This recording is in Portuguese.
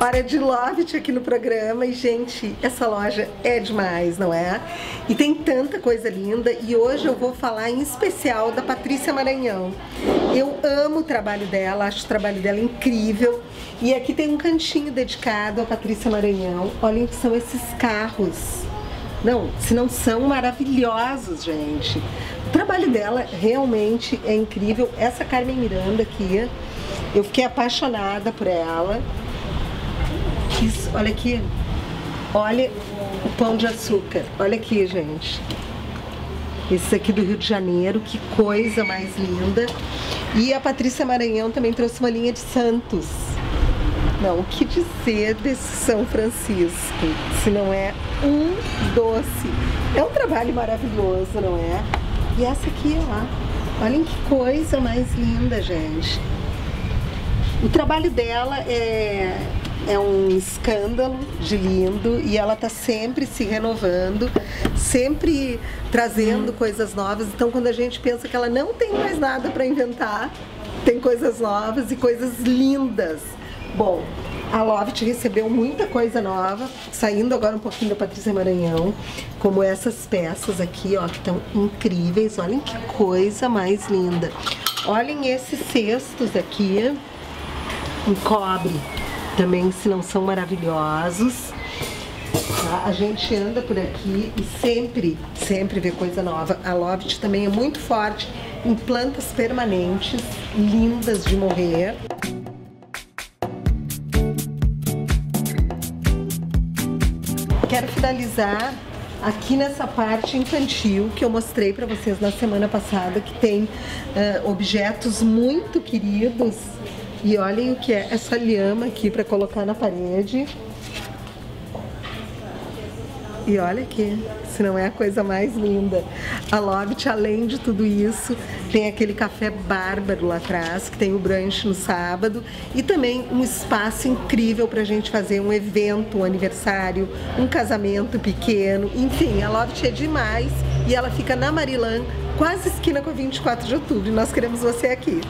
Hora de Love aqui no programa. E, gente, essa loja é demais, não é? E tem tanta coisa linda. E hoje eu vou falar em especial da Patrícia Maranhão. Eu amo o trabalho dela, acho o trabalho dela incrível. E aqui tem um cantinho dedicado à Patrícia Maranhão. Olhem que são esses carros. Não, se não são maravilhosos, gente. O trabalho dela realmente é incrível. Essa Carmen Miranda aqui, eu fiquei apaixonada por ela. Isso, olha aqui. Olha o pão de açúcar. Olha aqui, gente. Esse aqui do Rio de Janeiro. Que coisa mais linda. E a Patrícia Maranhão também trouxe uma linha de Santos. Não, o que dizer desse São Francisco? Se não é um doce. É um trabalho maravilhoso, não é? E essa aqui, ó. Olhem que coisa mais linda, gente. O trabalho dela é um escândalo de lindo, e ela tá sempre se renovando, sempre trazendo coisas novas. Então, quando a gente pensa que ela não tem mais nada para inventar, tem coisas novas e coisas lindas. Bom, a Love recebeu muita coisa nova, saindo agora um pouquinho da Patrícia Maranhão, como essas peças aqui, ó, que estão incríveis. Olhem que coisa mais linda. Olhem esses cestos aqui em cobre. Também, se não são maravilhosos, tá? A gente anda por aqui e sempre vê coisa nova. A Love também é muito forte em plantas permanentes, lindas de morrer. Quero finalizar aqui nessa parte infantil que eu mostrei para vocês na semana passada, que tem objetos muito queridos. E olhem o que é essa lhama aqui para colocar na parede. E olha aqui, se não é a coisa mais linda. A Lobby, além de tudo isso, tem aquele café bárbaro lá atrás, que tem o brunch no sábado. E também um espaço incrível para a gente fazer um evento, um aniversário, um casamento pequeno. Enfim, a Lobby é demais, e ela fica na Marilã, quase esquina com a 24 de outubro. Nós queremos você aqui.